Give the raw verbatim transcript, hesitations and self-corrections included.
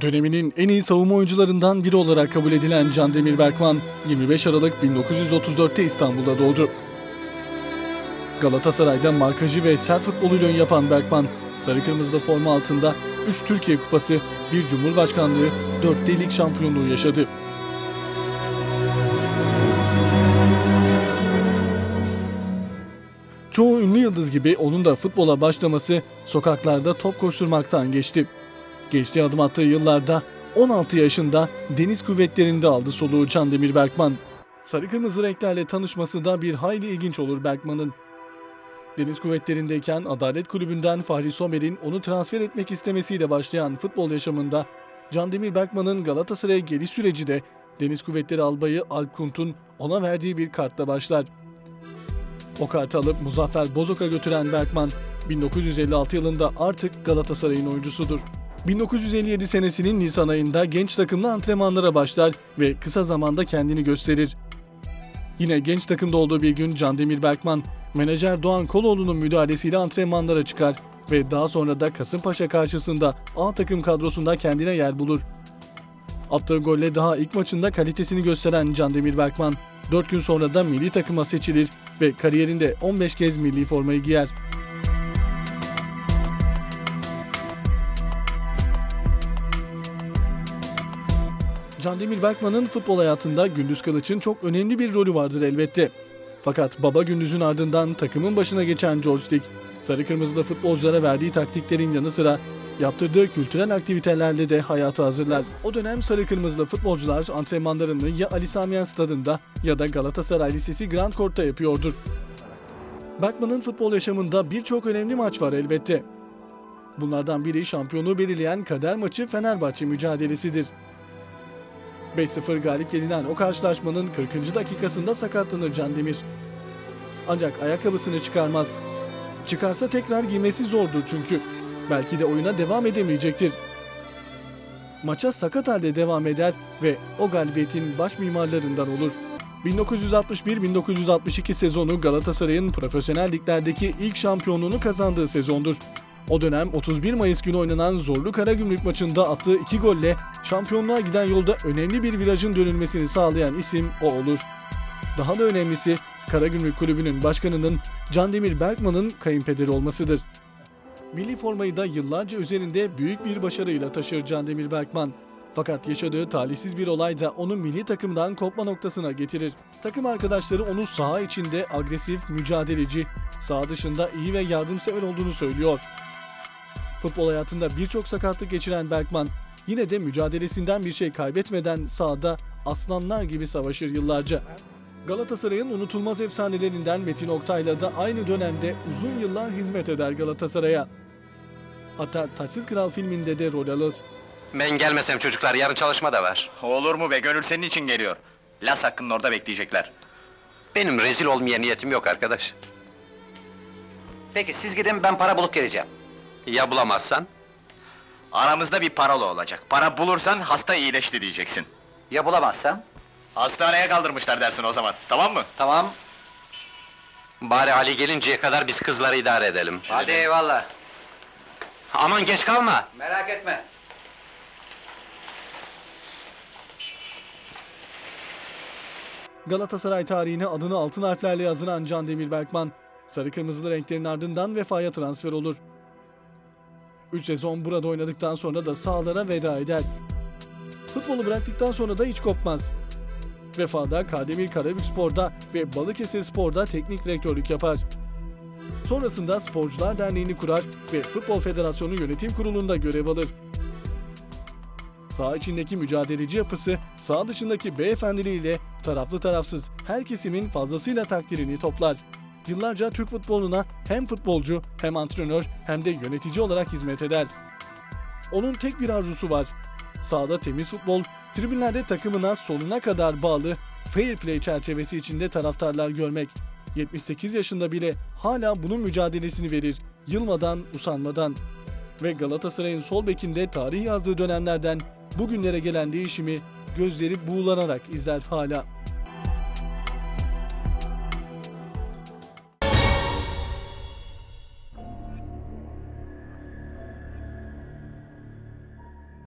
Döneminin en iyi savunma oyuncularından biri olarak kabul edilen Candemir Berkman, yirmi beş Aralık bin dokuz yüz otuz dört'te İstanbul'da doğdu. Galatasaray'da markajı ve sert futboluyla ön yapan Berkman, sarı kırmızıda forma altında üç Türkiye Kupası, bir Cumhurbaşkanlığı, dörtte lig şampiyonluğu yaşadı. Çoğu ünlü yıldız gibi onun da futbola başlaması sokaklarda top koşturmaktan geçti. Gençliğe adım attığı yıllarda on altı yaşında Deniz Kuvvetleri'nde aldı soluğu Candemir Berkman. Sarı kırmızı renklerle tanışması da bir hayli ilginç olur Berkman'ın. Deniz Kuvvetleri'ndeyken Adalet Kulübü'nden Fahri Somer'in onu transfer etmek istemesiyle başlayan futbol yaşamında Candemir Berkman'ın Galatasaray'a geliş süreci de Deniz Kuvvetleri Albayı Alp Kunt'un ona verdiği bir kartla başlar. O kartı alıp Muzaffer Bozok'a götüren Berkman, bin dokuz yüz elli altı yılında artık Galatasaray'ın oyuncusudur. bin dokuz yüz elli yedi senesinin Nisan ayında genç takımla antrenmanlara başlar ve kısa zamanda kendini gösterir. Yine genç takımda olduğu bir gün Candemir Berkman, menajer Doğan Koloğlu'nun müdahalesiyle antrenmanlara çıkar ve daha sonra da Kasımpaşa karşısında A takım kadrosunda kendine yer bulur. Attığı golle daha ilk maçında kalitesini gösteren Candemir Berkman, dört gün sonra da milli takıma seçilir ve kariyerinde on beş kez milli formayı giyer. Candemir Berkman'ın futbol hayatında Gündüz Kılıç'ın çok önemli bir rolü vardır elbette. Fakat baba Gündüz'ün ardından takımın başına geçen George Dick, sarı kırmızıda futbolculara verdiği taktiklerin yanı sıra yaptırdığı kültürel aktivitelerle de hayata hazırlar. O dönem sarı kırmızılı futbolcular antrenmanlarını ya Ali Sami Yen Stad'ında ya da Galatasaray Lisesi Grand Court'ta yapıyordur. Berkman'ın futbol yaşamında birçok önemli maç var elbette. Bunlardan biri şampiyonluğu belirleyen kader maçı Fenerbahçe mücadelesidir. beş sıfır galip gelinen o karşılaşmanın kırkıncı dakikasında sakatlanır Candemir. Ancak ayakkabısını çıkarmaz. Çıkarsa tekrar giymesi zordur çünkü. Belki de oyuna devam edemeyecektir. Maça sakat halde devam eder ve o galibiyetin baş mimarlarından olur. bin dokuz yüz altmış bir bin dokuz yüz altmış iki sezonu Galatasaray'ın profesyonel liglerdeki ilk şampiyonluğunu kazandığı sezondur. O dönem otuz bir Mayıs günü oynanan Zorlu Karagümrük maçında attığı iki golle şampiyonluğa giden yolda önemli bir virajın dönülmesini sağlayan isim o olur. Daha da önemlisi Karagümrük Kulübü'nün başkanının Candemir Berkman'ın kayınpederi olmasıdır. Milli formayı da yıllarca üzerinde büyük bir başarıyla taşır Candemir Berkman. Fakat yaşadığı talihsiz bir olay da onu milli takımdan kopma noktasına getirir. Takım arkadaşları onu saha içinde agresif, mücadeleci, saha dışında iyi ve yardımsever olduğunu söylüyor. Futbol hayatında birçok sakatlık geçiren Berkman, yine de mücadelesinden bir şey kaybetmeden sahada aslanlar gibi savaşır yıllarca. Galatasaray'ın unutulmaz efsanelerinden Metin Oktay'la da aynı dönemde uzun yıllar hizmet eder Galatasaray'a. Hatta Taçsız Kral filminde de rol alır. Ben gelmesem çocuklar, yarın çalışma da var. Olur mu be, gönül senin için geliyor. Las hakkının orada bekleyecekler. Benim rezil olmaya niyetim yok arkadaş. Peki siz gidin, ben para bulup geleceğim. Ya bulamazsan? Aramızda bir parola olacak. Para bulursan hasta iyileşti diyeceksin. Ya bulamazsam? Hastaneye kaldırmışlar dersin o zaman, tamam mı? Tamam. Bari Ali gelinceye kadar biz kızları idare edelim. Hadi eyvallah. Aman geç kalma! Merak etme. Galatasaray tarihine adını altın harflerle yazılan Candemir Berkman, sarı kırmızılı renklerin ardından Vefa'ya transfer olur. üç sezon burada oynadıktan sonra da sahalara veda eder. Futbolu bıraktıktan sonra da hiç kopmaz. Vefa'da, Kardemir Karabükspor'da ve Balıkesirspor'da teknik direktörlük yapar. Sonrasında Sporcular Derneği'ni kurar ve Futbol Federasyonu Yönetim Kurulu'nda görev alır. Saha içindeki mücadeleci yapısı, saha dışındaki beyefendiliğiyle taraflı tarafsız her kesimin fazlasıyla takdirini toplar. Yıllarca Türk futboluna hem futbolcu, hem antrenör, hem de yönetici olarak hizmet eder. Onun tek bir arzusu var. Sahada temiz futbol, tribünlerde takımına sonuna kadar bağlı, fair play çerçevesi içinde taraftarlar görmek. yetmiş sekiz yaşında bile hala bunun mücadelesini verir, yılmadan, usanmadan. Ve Galatasaray'ın sol bekinde tarih yazdığı dönemlerden bugünlere gelen değişimi gözleri buğulanarak izler hala.